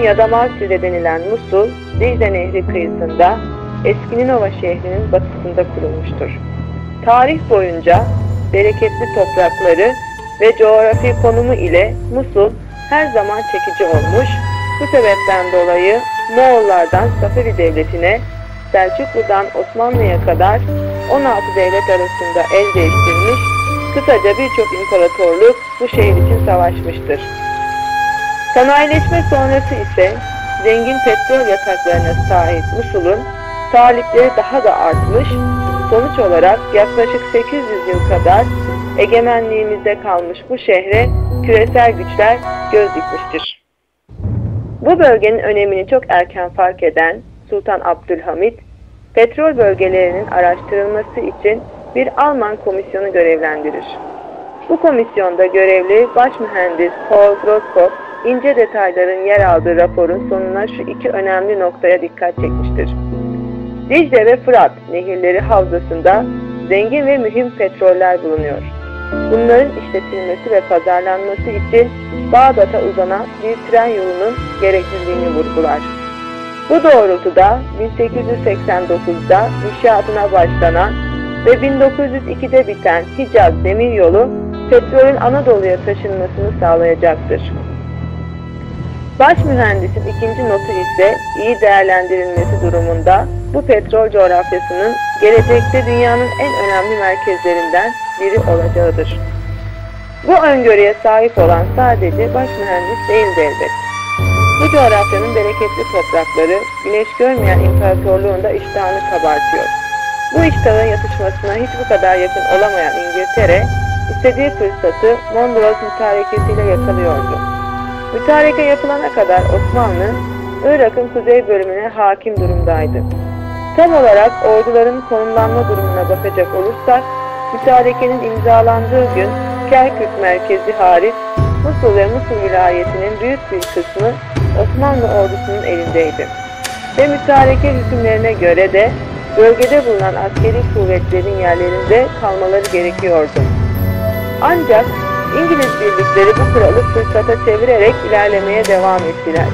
bugün Adamasürde denilen Musul, Dicle Nehri kıyısında Eskininova şehrinin batısında kurulmuştur. Tarih boyunca bereketli toprakları ve coğrafi konumu ile Musul her zaman çekici olmuş, bu sebepten dolayı Moğollardan Safevi devletine, Selçuklu'dan Osmanlı'ya kadar 16 devlet arasında el değiştirmiş, kısaca birçok imparatorluk bu şehir için savaşmıştır. Sanayileşme sonrası ise zengin petrol yataklarına sahip Musul'un talipleri daha da artmış, sonuç olarak yaklaşık 800 yıl kadar egemenliğimizde kalmış bu şehre küresel güçler göz dikmiştir. Bu bölgenin önemini çok erken fark eden Sultan Abdülhamit, petrol bölgelerinin araştırılması için bir Alman komisyonu görevlendirir. Bu komisyonda görevli başmühendis Paul Roskop, ince detayların yer aldığı raporun sonuna şu iki önemli noktaya dikkat çekmiştir. Dicle ve Fırat nehirleri havzasında zengin ve mühim petroller bulunuyor. Bunların işletilmesi ve pazarlanması için Bağdat'a uzanan bir tren yolunun gerekliliğini vurgular. Bu doğrultuda 1889'da inşaatına başlanan ve 1902'de biten Hicaz Demiryolu petrolün Anadolu'ya taşınmasını sağlayacaktır. Baş mühendisin ikinci notu ise iyi değerlendirilmesi durumunda bu petrol coğrafyasının gelecekte dünyanın en önemli merkezlerinden biri olacağıdır. Bu öngörüye sahip olan sadece baş mühendis değildi elbet. Bu coğrafyanın bereketli toprakları güneş görmeyen imparatorluğun da iştahını kabartıyor. Bu iştahın yatışmasına hiç bu kadar yakın olamayan İngiltere, istediği fırsatı Mondros mütarekesiyle yakalıyordu. Mütareke yapılana kadar Osmanlı, Irak'ın kuzey bölümüne hakim durumdaydı. Tam olarak orduların konumlanma durumuna bakacak olursak, mütarekenin imzalandığı gün Kerkük merkezi hariç Musul ve Musul vilayetinin büyük bir kısmı Osmanlı ordusunun elindeydi. Ve mütareke hükümlerine göre de bölgede bulunan askeri kuvvetlerin yerlerinde kalmaları gerekiyordu. Ancak İngiliz birlikleri bu kuralı fırsata çevirerek ilerlemeye devam ettiler.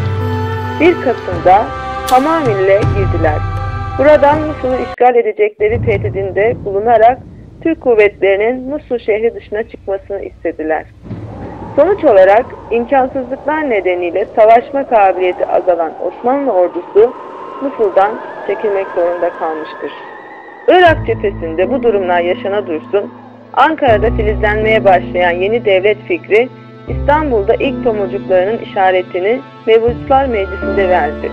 1 Kasım'da Hamamil'e girdiler. Buradan Musul'u işgal edecekleri tehdidinde bulunarak Türk kuvvetlerinin Musul şehri dışına çıkmasını istediler. Sonuç olarak imkansızlıklar nedeniyle savaşma kabiliyeti azalan Osmanlı ordusu Musul'dan çekilmek zorunda kalmıştır. Irak cephesinde bu durumlar yaşana dursun, Ankara'da filizlenmeye başlayan yeni devlet fikri, İstanbul'da ilk tomurcuklarının işaretini Mebuslar Meclisi'nde verdi.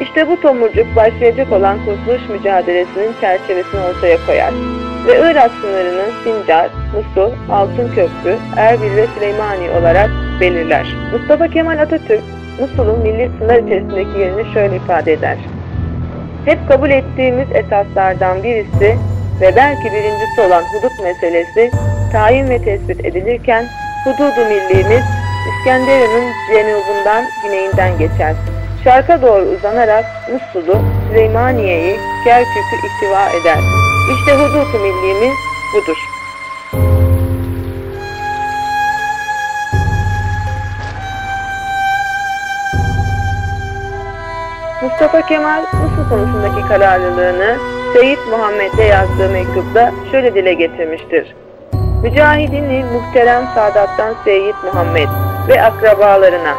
İşte bu tomurcuk başlayacak olan Kuzluş mücadelesinin çerçevesini ortaya koyar ve Irak sınırının Sincar, Musul, Altınköprü, Erbil ve Süleymaniye olarak belirler. Mustafa Kemal Atatürk, Musul'un milli sınır içerisindeki yerini şöyle ifade eder. Hep kabul ettiğimiz esaslardan birisi ve belki birincisi olan hudut meselesi tayin ve tespit edilirken hududu millimiz İskenderun'un cenubundan güneyinden geçer. Şarka doğru uzanarak Musul'u, Süleymaniye'yi, Kerkük'ü ihtiva eder. İşte hududu millimiz budur. Mustafa Kemal Musul konusundaki kararlılığını Seyyid Muhammed'e yazdığı mektupta şöyle dile getirmiştir. Mücahidini muhterem Sadat'tan Seyyid Muhammed ve akrabalarına,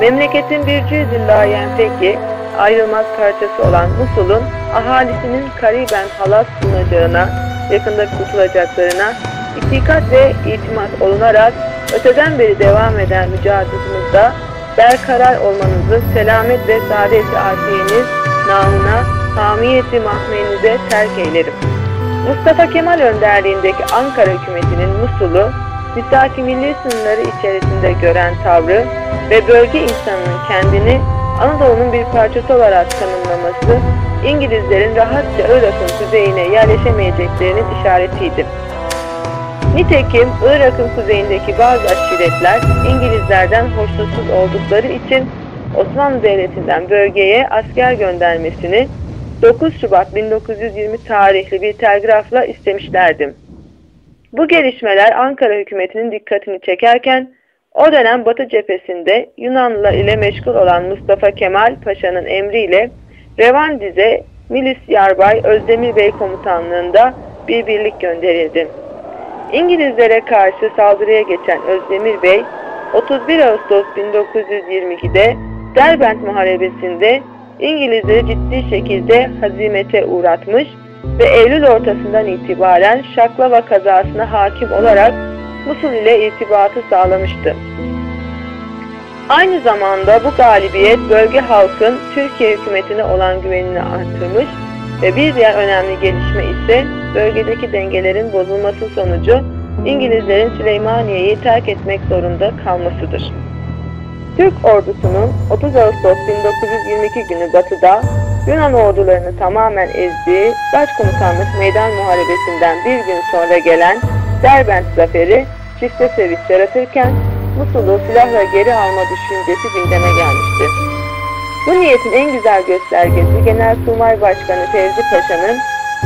memleketin bir cüz-i layenfeki ayrılmaz parçası olan Musul'un ahalisinin kariben halas bulunacağına, yakında kurtulacaklarına itikat ve itimat olunarak öteden beri devam eden mücadelemizde berkarar olmanızı selamet ve saadet-i afiyeniz namına hamiyeti mahmenize terk eylerim. Mustafa Kemal önderliğindeki Ankara hükümetinin Musul'u, misaki milli sınırları içerisinde gören tavrı ve bölge insanının kendini Anadolu'nun bir parçası olarak tanımlaması, İngilizlerin rahatça Irak'ın kuzeyine yerleşemeyeceklerinin işaretiydi. Nitekim Irak'ın kuzeyindeki bazı aşiretler İngilizlerden hoşnutsuz oldukları için Osmanlı Devleti'nden bölgeye asker göndermesini 9 Şubat 1920 tarihli bir telgrafla istemişlerdi. Bu gelişmeler Ankara hükümetinin dikkatini çekerken O dönem Batı cephesinde Yunanlılar ile meşgul olan Mustafa Kemal Paşa'nın emriyle Revandize Milis Yarbay Özdemir Bey komutanlığında bir birlik gönderildi. İngilizlere karşı saldırıya geçen Özdemir Bey, 31 Ağustos 1922'de Derbent Muharebesi'nde İngilizleri ciddi şekilde hazimete uğratmış ve Eylül ortasından itibaren Şaklava kazasına hakim olarak Musul ile irtibatı sağlamıştı. Aynı zamanda bu galibiyet bölge halkın Türkiye hükümetine olan güvenini arttırmış ve bir diğer önemli gelişme ise bölgedeki dengelerin bozulması sonucu İngilizlerin Süleymaniye'yi terk etmek zorunda kalmasıdır. Türk ordusunun 30 Ağustos 1922 günü batıda Yunan ordularını tamamen ezdiği Başkomutanlık Meydan Muharebesi'nden bir gün sonra gelen Derbent zaferi çifte sevinç yaratırken Musul'u silahla geri alma düşüncesi gündeme gelmişti. Bu niyetin en güzel göstergesi Genelkurmay Başkanı Fevzi Paşa'nın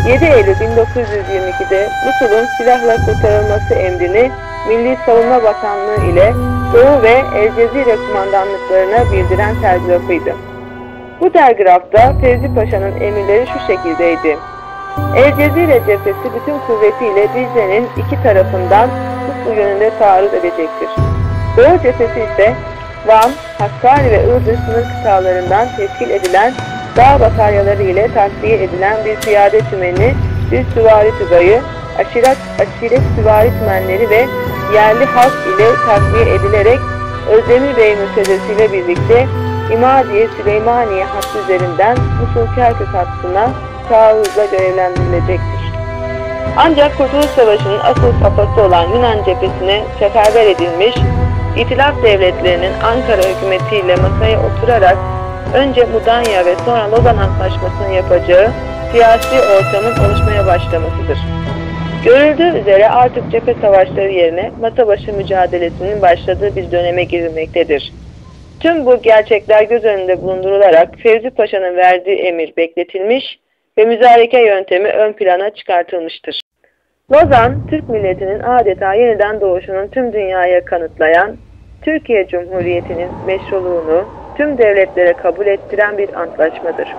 7 Eylül 1922'de Musul'un silahla kurtarılması emrini Milli Savunma Bakanlığı ile Doğu ve Elcezire kumandanlıklarına bildiren telgrafıydı. Bu telgrafta Fevzi Paşa'nın emirleri şu şekildeydi: Elcezire cephesi bütün kuvvetiyle Dicle'nin iki tarafından Musul yönünde taarruz edecektir. Doğu cephesi ise Van, Hakkari ve Iğdır sınır kıtalarından teşkil edilen dağ bataryaları ile tasfiye edilen bir piyade tümeni, bir süvari tugayı, aşiret süvari tümenleri ve yerli halk ile tasfiye edilerek Özdemir Bey müftedesiyle birlikte İmadiye-Süleymaniye hattı üzerinden Musul-Kerkük hattına taarruzla görevlendirilecektir. Ancak Kurtuluş Savaşı'nın asıl kafası olan Yunan cephesine seferber edilmiş, İtilaf devletlerinin Ankara hükümetiyle masaya oturarak önce Mudanya ve sonra Lozan Antlaşması'nı yapacağı siyasi ortamın oluşmaya başlamasıdır. Görüldüğü üzere artık cephe savaşları yerine masa başı mücadelesinin başladığı bir döneme girilmektedir. Tüm bu gerçekler göz önünde bulundurularak Fevzi Paşa'nın verdiği emir bekletilmiş ve müzareke yöntemi ön plana çıkartılmıştır. Lozan, Türk milletinin adeta yeniden doğuşunun tüm dünyaya kanıtlayan, Türkiye Cumhuriyeti'nin meşruluğunu tüm devletlere kabul ettiren bir antlaşmadır.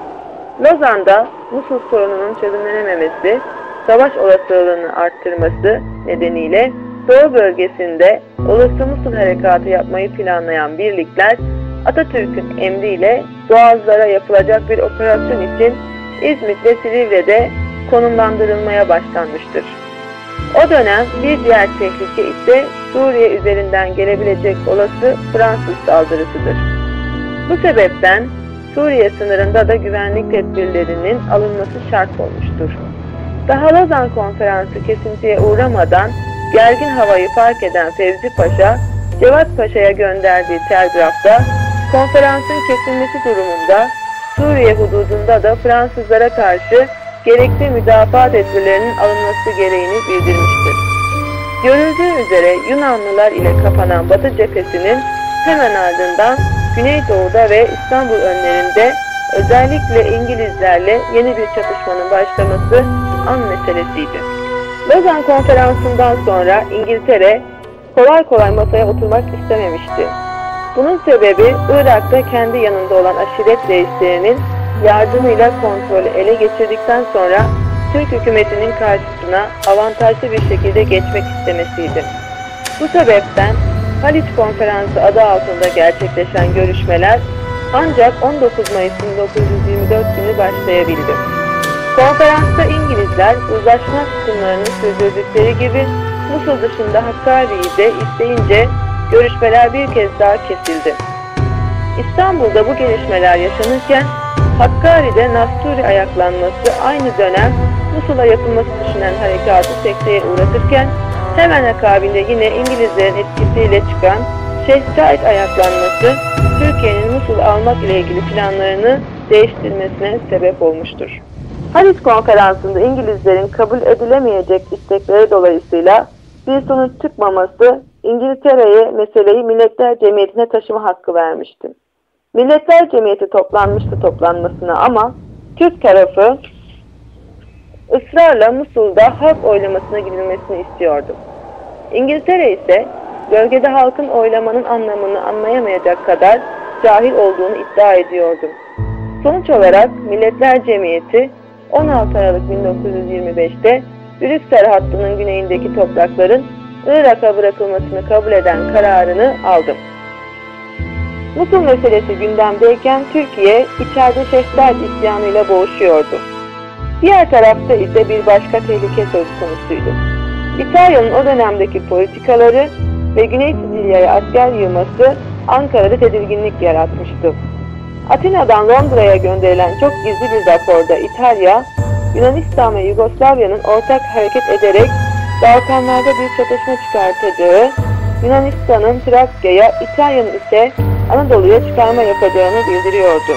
Lozan'da Musul sorununun çözümlenememesi, savaş olasılığını arttırması nedeniyle Doğu bölgesinde olası Musul harekatı yapmayı planlayan birlikler, Atatürk'ün emriyle Boğazlara yapılacak bir operasyon için İzmit ve Silivri'de konumlandırılmaya başlanmıştır. O dönem bir diğer tehlike ise Suriye üzerinden gelebilecek olası Fransız saldırısıdır. Bu sebepten Suriye sınırında da güvenlik tedbirlerinin alınması şart olmuştur. Daha Lozan Konferansı kesintiye uğramadan gergin havayı fark eden Fevzi Paşa, Cevat Paşa'ya gönderdiği telgrafta konferansın kesilmesi durumunda Suriye hududunda da Fransızlara karşı gerekli müdafaa tedbirlerinin alınması gereğini bildirmiştir. Görüldüğü üzere Yunanlılar ile kapanan Batı cephesinin hemen ardından Güneydoğu'da ve İstanbul önlerinde özellikle İngilizlerle yeni bir çatışmanın başlaması an meselesiydi. Lozan Konferansı'ndan sonra İngiltere kolay kolay masaya oturmak istememişti. Bunun sebebi Irak'ta kendi yanında olan aşiret reislerinin yardımıyla kontrolü ele geçirdikten sonra Türk hükümetinin karşısına avantajlı bir şekilde geçmek istemesiydi. Bu sebepten Haliç Konferansı adı altında gerçekleşen görüşmeler ancak 19 Mayıs 1924 günü başlayabildi. Konferansta İngilizler uzlaşma kısımlarını sürdürdükleri gibi Musul dışında Hakkari'yi de isteyince görüşmeler bir kez daha kesildi. İstanbul'da bu gelişmeler yaşanırken Hakkari'de Nasturi ayaklanması aynı dönem Musul'a yapılması düşünen harekatı sekteye uğratırken hemen akabinde yine İngilizlerin etkisiyle çıkan Şeyh Said ayaklanması Türkiye'nin Musul almak ile ilgili planlarını değiştirmesine sebep olmuştur. Haliç Konferansı'nda İngilizlerin kabul edilemeyecek istekleri dolayısıyla bir sonuç çıkmaması İngiltere'ye meseleyi Milletler Cemiyeti'ne taşıma hakkı vermişti. Milletler Cemiyeti toplanmıştı toplanmasına ama Türk tarafı ısrarla Musul'da halk oylamasına gidilmesini istiyordu. İngiltere ise Bölgede halkın oylamanın anlamını anlayamayacak kadar cahil olduğunu iddia ediyordum. Sonuç olarak Milletler Cemiyeti 16 Aralık 1925'te Brüksel hattının güneyindeki toprakların Irak'a bırakılmasını kabul eden kararını aldım. Musul meselesi gündemdeyken Türkiye içeride Şehzad isyanıyla boğuşuyordu. Diğer tarafta ise bir başka tehlike söz konusuydu. İtalya'nın o dönemdeki politikaları ve Güney Sicilya'ya asker yığması Ankara'da tedirginlik yaratmıştı. Atina'dan Londra'ya gönderilen çok gizli bir raporda İtalya, Yunanistan ve Yugoslavya'nın ortak hareket ederek Balkanlarda bir çatışma çıkartacağı, Yunanistan'ın Trakya'ya, İtalya'nın ise Anadolu'ya çıkarma yapacağını bildiriyordu.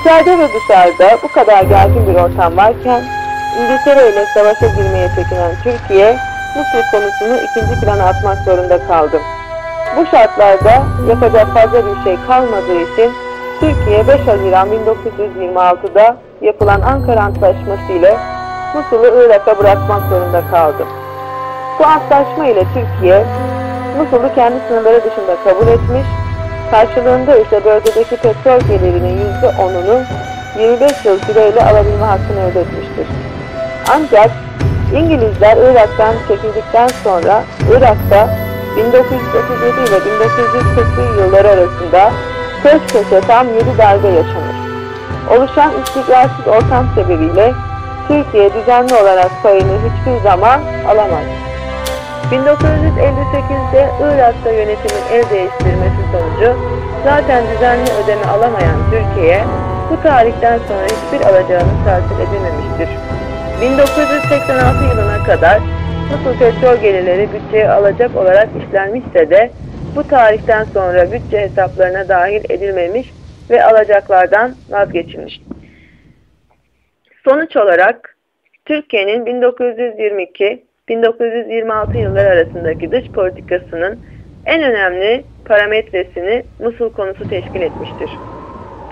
İçeride ve dışarıda bu kadar gergin bir ortam varken, İngiltere ile savaşa girmeye çekinen Türkiye, Musul konusunu ikinci plana atmak zorunda kaldı. Bu şartlarda yapacak fazla bir şey kalmadığı için Türkiye 5 Haziran 1926'da yapılan Ankara Antlaşması ile Musul'u Irak'a bırakmak zorunda kaldı. Bu antlaşma ile Türkiye, Musul'u kendi sınırları dışında kabul etmiş, karşılığında ise bölgedeki petrol gelirinin %10'unu 25 yıl süreyle alabilme hakkını elde etmiştir. Ancak İngilizler Irak'tan çekildikten sonra Irak'ta 1937 ile 1940 yılları arasında peş peşe tam 7 darbe yaşanır. Oluşan istikrarsız ortam sebebiyle Türkiye düzenli olarak payını hiçbir zaman alamaz. 1958'de Irak'ta yönetimin el değiştirmesi sonucu zaten düzenli ödeme alamayan Türkiye bu tarihten sonra hiçbir alacağını tahsil edememiştir. 1986 yılına kadar Musul petrol gelirleri bütçeye alacak olarak işlenmişse de bu tarihten sonra bütçe hesaplarına dahil edilmemiş ve alacaklardan vazgeçilmiş. Sonuç olarak Türkiye'nin 1922-1926 yılları arasındaki dış politikasının en önemli parametresini Musul konusu teşkil etmiştir.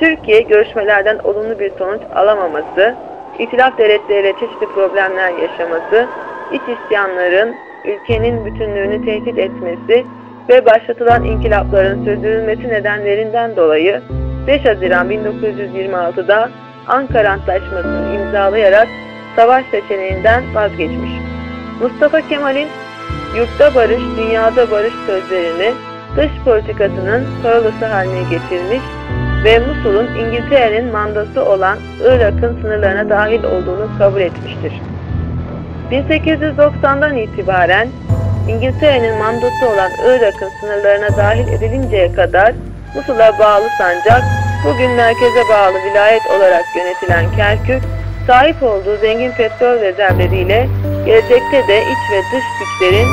Türkiye görüşmelerden olumlu bir sonuç alamaması, İtilaf devletleriyle çeşitli problemler yaşaması, iç isyanların ülkenin bütünlüğünü tehdit etmesi ve başlatılan inkılapların sürdürülmesi nedenlerinden dolayı 5 Haziran 1926'da Ankara Antlaşması'nı imzalayarak savaş seçeneğinden vazgeçmiş. Mustafa Kemal'in "Yurtta barış, dünyada barış" sözlerini dış politikasının parolası haline getirmiş ve Musul'un İngiltere'nin mandası olan Irak'ın sınırlarına dahil olduğunu kabul etmiştir. 1890'dan itibaren İngiltere'nin mandası olan Irak'ın sınırlarına dahil edilinceye kadar Musul'a bağlı sancak, bugün merkeze bağlı vilayet olarak yönetilen Kerkük, sahip olduğu zengin petrol rezervleriyle gelecekte de iç ve dış güçlerin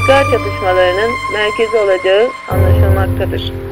çıkar çatışmalarının merkezi olacağı anlaşılmaktadır.